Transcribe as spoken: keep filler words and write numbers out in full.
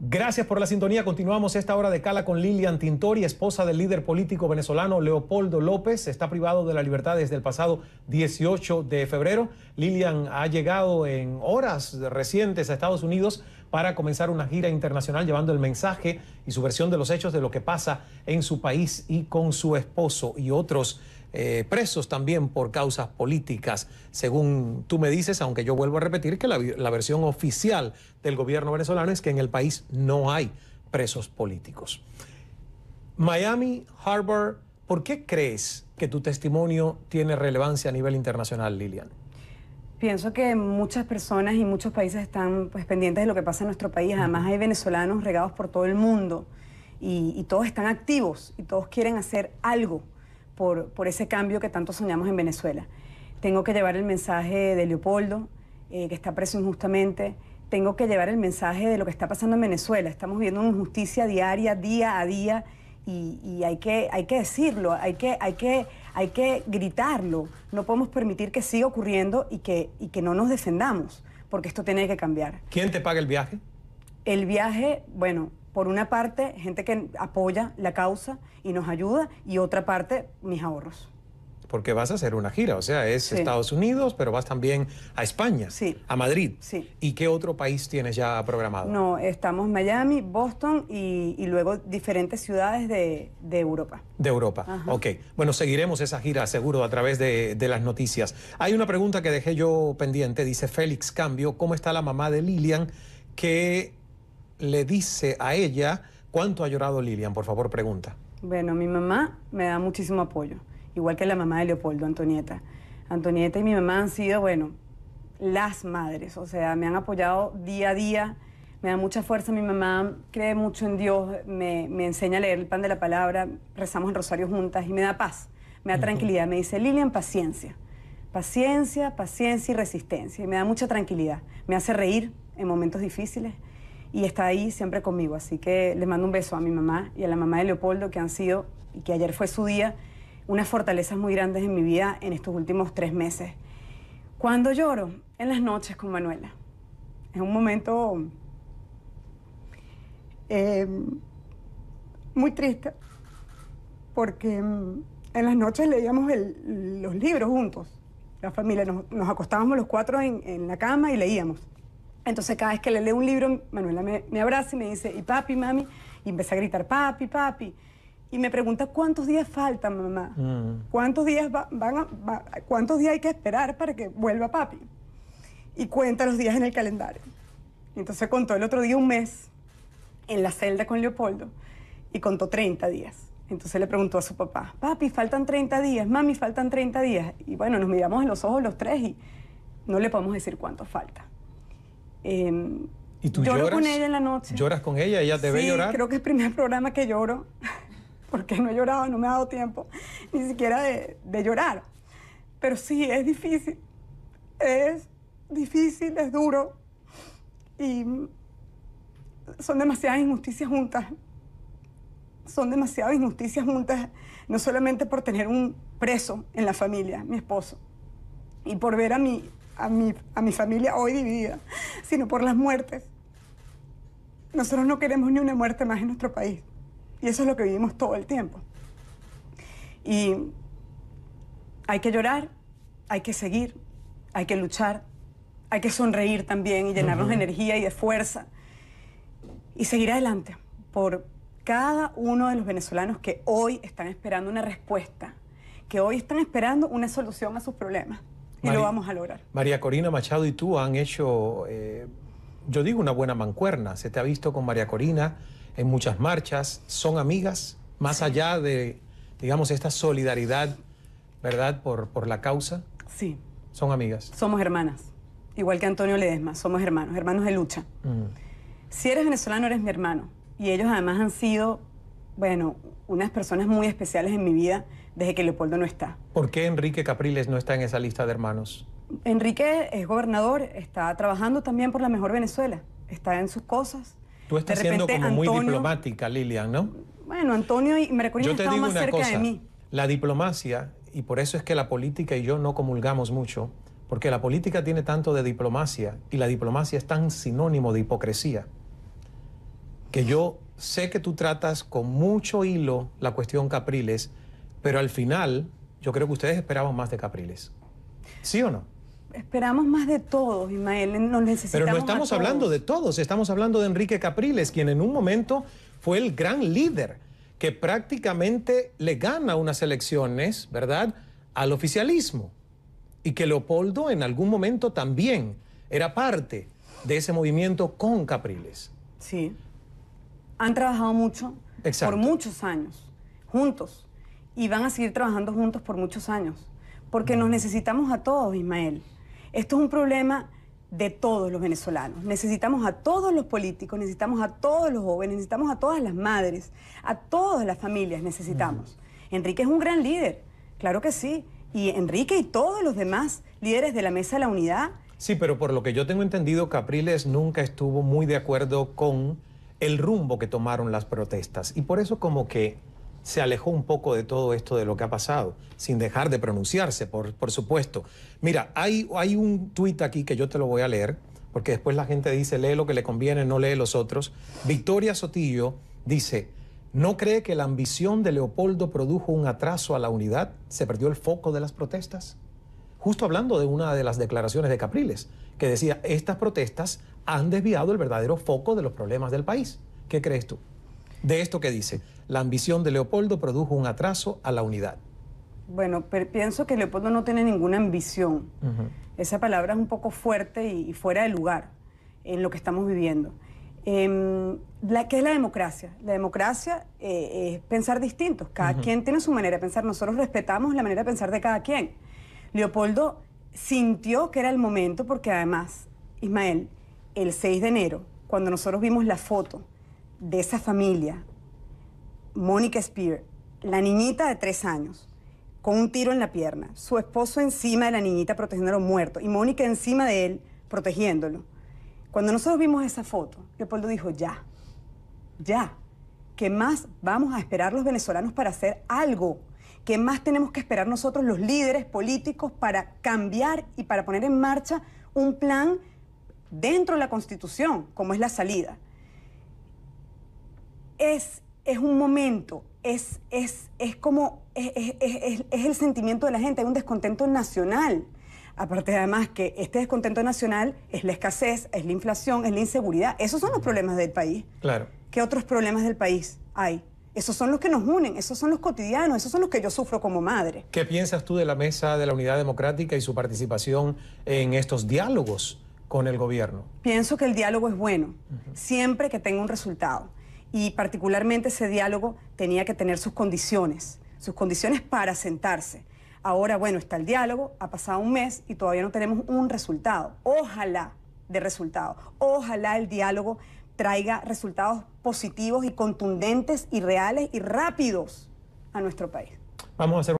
Gracias por la sintonía. Continuamos esta hora de Cala con Lilian Tintori, esposa del líder político venezolano Leopoldo López. Está privado de la libertad desde el pasado dieciocho de febrero. Lilian ha llegado en horas recientes a Estados Unidos para comenzar una gira internacional llevando el mensaje y su versión de los hechos de lo que pasa en su país y con su esposo y otros eh, presos también por causas políticas. Según tú me dices, aunque yo vuelvo a repetir que la, la versión oficial del gobierno venezolano es que en el país no hay presos políticos. Miami Harbor, ¿por qué crees que tu testimonio tiene relevancia a nivel internacional, Lilian? Pienso que muchas personas y muchos países están pues, pendientes de lo que pasa en nuestro país. Además, hay venezolanos regados por todo el mundo y, y todos están activos y todos quieren hacer algo por, por ese cambio que tanto soñamos en Venezuela. Tengo que llevar el mensaje de Leopoldo, eh, que está preso injustamente. Tengo que llevar el mensaje de lo que está pasando en Venezuela. Estamos viviendo una injusticia diaria, día a día, y, y hay que, hay que decirlo, hay que... Hay que Hay que gritarlo, no podemos permitir que siga ocurriendo y que, y que no nos defendamos, porque esto tiene que cambiar. ¿Quién te paga el viaje? El viaje, bueno, por una parte, gente que apoya la causa y nos ayuda, y otra parte, mis ahorros. Porque vas a hacer una gira, o sea, es sí. Estados Unidos, pero vas también a España, sí. A Madrid. Sí. ¿Y qué otro país tienes ya programado? No, estamos en Miami, Boston y, y luego diferentes ciudades de, de Europa. De Europa, ajá. Ok. Bueno, seguiremos esa gira, seguro, a través de, de las noticias. Hay una pregunta que dejé yo pendiente, dice Félix Cambio, ¿cómo está la mamá de Lilian? Que le dice a ella, ¿cuánto ha llorado Lilian? Por favor, pregunta. Bueno, mi mamá me da muchísimo apoyo. Igual que la mamá de Leopoldo, Antonieta. Antonieta y mi mamá han sido, bueno, las madres, o sea, me han apoyado día a día, me da mucha fuerza, mi mamá cree mucho en Dios, me, me enseña a leer el pan de la palabra, rezamos el rosario juntas y me da paz, me da tranquilidad, me dice, Lilian, paciencia, paciencia, paciencia y resistencia, y me da mucha tranquilidad, me hace reír en momentos difíciles y está ahí siempre conmigo, así que les mando un beso a mi mamá y a la mamá de Leopoldo que han sido, y que ayer fue su día, unas fortalezas muy grandes en mi vida en estos últimos tres meses. ¿Cuándo lloro? En las noches con Manuela. Es un momento eh, muy triste, porque en las noches leíamos el, los libros juntos, la familia. Nos, nos acostábamos los cuatro en, en la cama y leíamos. Entonces cada vez que le leo un libro, Manuela me, me abraza y me dice, y papi, mami, y empecé a gritar, papi, papi. Y me pregunta, ¿cuántos días faltan, mamá? Mm. ¿Cuántos días va, van a, va, ¿Cuántos días hay que esperar para que vuelva papi? Y cuenta los días en el calendario. Y entonces contó el otro día un mes en la celda con Leopoldo y contó treinta días. Entonces le preguntó a su papá, papi, faltan treinta días, mami, faltan treinta días. Y bueno, nos miramos en los ojos los tres y no le podemos decir cuánto falta. Eh, ¿Y tú lloro lloras? Con ella en la noche. ¿Lloras con ella? ¿Ella te sí, ve llorar? Sí, creo que es el primer programa que lloro. Porque no he llorado, no me ha dado tiempo ni siquiera de, de llorar. Pero sí, es difícil, es difícil, es duro. Y son demasiadas injusticias juntas. Son demasiadas injusticias juntas, no solamente por tener un preso en la familia, mi esposo, y por ver a mi, a mi, a mi familia hoy dividida, sino por las muertes. Nosotros no queremos ni una muerte más en nuestro país. Y eso es lo que vivimos todo el tiempo. Y hay que llorar, hay que seguir, hay que luchar, hay que sonreír también y llenarnos uh-huh. de energía y de fuerza. Y seguir adelante por cada uno de los venezolanos que hoy están esperando una respuesta, que hoy están esperando una solución a sus problemas. María, y lo vamos a lograr. María Corina Machado y tú han hecho, eh, yo digo, una buena mancuerna. Se te ha visto con María Corina en muchas marchas, son amigas, más allá de, digamos, esta solidaridad, ¿verdad?, por, por la causa. Sí. Son amigas. Somos hermanas, igual que Antonio Ledezma, somos hermanos, hermanos de lucha. Mm. Si eres venezolano, eres mi hermano. Y ellos además han sido, bueno, unas personas muy especiales en mi vida desde que Leopoldo no está. ¿Por qué Enrique Capriles no está en esa lista de hermanos? Enrique es gobernador, está trabajando también por la mejor Venezuela, está en sus cosas. Tú estás repente, siendo como Antonio, muy diplomática, Lilian, ¿no? Bueno, Antonio y María Corina están más cerca cosa, de mí. La diplomacia, y por eso es que la política y yo no comulgamos mucho, porque la política tiene tanto de diplomacia, y la diplomacia es tan sinónimo de hipocresía. que yo sé que tú tratas con mucho hilo la cuestión Capriles, pero al final yo creo que ustedes esperaban más de Capriles. ¿Sí o no? Esperamos más de todos, Ismael. Nos necesitamos. Pero no estamos hablando de todos, estamos hablando de Enrique Capriles, quien en un momento fue el gran líder que prácticamente le gana unas elecciones, ¿verdad?, al oficialismo. Y que Leopoldo en algún momento también era parte de ese movimiento con Capriles. Sí. Han trabajado mucho. Exacto. Por muchos años, juntos. Y van a seguir trabajando juntos por muchos años. Porque nos necesitamos a todos, Ismael. Esto es un problema de todos los venezolanos. Necesitamos a todos los políticos, necesitamos a todos los jóvenes, necesitamos a todas las madres, a todas las familias necesitamos. Uh-huh. Enrique es un gran líder, claro que sí. Y Enrique y todos los demás líderes de la Mesa de la Unidad. Sí, pero por lo que yo tengo entendido, Capriles nunca estuvo muy de acuerdo con el rumbo que tomaron las protestas. Y por eso como que se alejó un poco de todo esto de lo que ha pasado, sin dejar de pronunciarse, por, por supuesto. Mira, hay, hay un tuit aquí que yo te lo voy a leer, porque después la gente dice, lee lo que le conviene, no lee los otros. Victoria Sotillo dice, ¿no cree que la ambición de Leopoldo produjo un atraso a la unidad? ¿Se perdió el foco de las protestas? Justo hablando de una de las declaraciones de Capriles, que decía, estas protestas han desviado el verdadero foco de los problemas del país. ¿Qué crees tú de esto que dice? La ambición de Leopoldo produjo un atraso a la unidad. Bueno, pero pienso que Leopoldo no tiene ninguna ambición. Uh-huh. Esa palabra es un poco fuerte y, y fuera de lugar en lo que estamos viviendo. Eh, la, ¿Qué es la democracia? La democracia eh, es pensar distintos. Cada uh-huh. quien tiene su manera de pensar. Nosotros respetamos la manera de pensar de cada quien. Leopoldo sintió que era el momento porque además, Ismael, el seis de enero, cuando nosotros vimos la foto de esa familia, Mónica Spear, la niñita de tres años, con un tiro en la pierna, su esposo encima de la niñita protegiéndolo muerto, y Mónica encima de él protegiéndolo. Cuando nosotros vimos esa foto, Leopoldo dijo, ya, ya, ¿qué más vamos a esperar los venezolanos para hacer algo? ¿Qué más tenemos que esperar nosotros los líderes políticos para cambiar y para poner en marcha un plan dentro de la Constitución, como es la salida? Es, es un momento, es, es, es como, es, es, es, es el sentimiento de la gente, hay un descontento nacional. Aparte además que este descontento nacional es la escasez, es la inflación, es la inseguridad. Esos son los problemas del país. Claro. ¿Qué otros problemas del país hay? Esos son los que nos unen, esos son los cotidianos, esos son los que yo sufro como madre. ¿Qué piensas tú de la Mesa de la Unidad Democrática y su participación en estos diálogos con el gobierno? Pienso que el diálogo es bueno, uh-huh. siempre que tenga un resultado. Y particularmente ese diálogo tenía que tener sus condiciones, sus condiciones para sentarse. Ahora, bueno, está el diálogo, ha pasado un mes y todavía no tenemos un resultado. Ojalá de resultado, ojalá el diálogo traiga resultados positivos y contundentes y reales y rápidos a nuestro país. Vamos a hacer